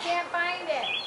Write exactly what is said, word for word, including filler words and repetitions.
Can't find it.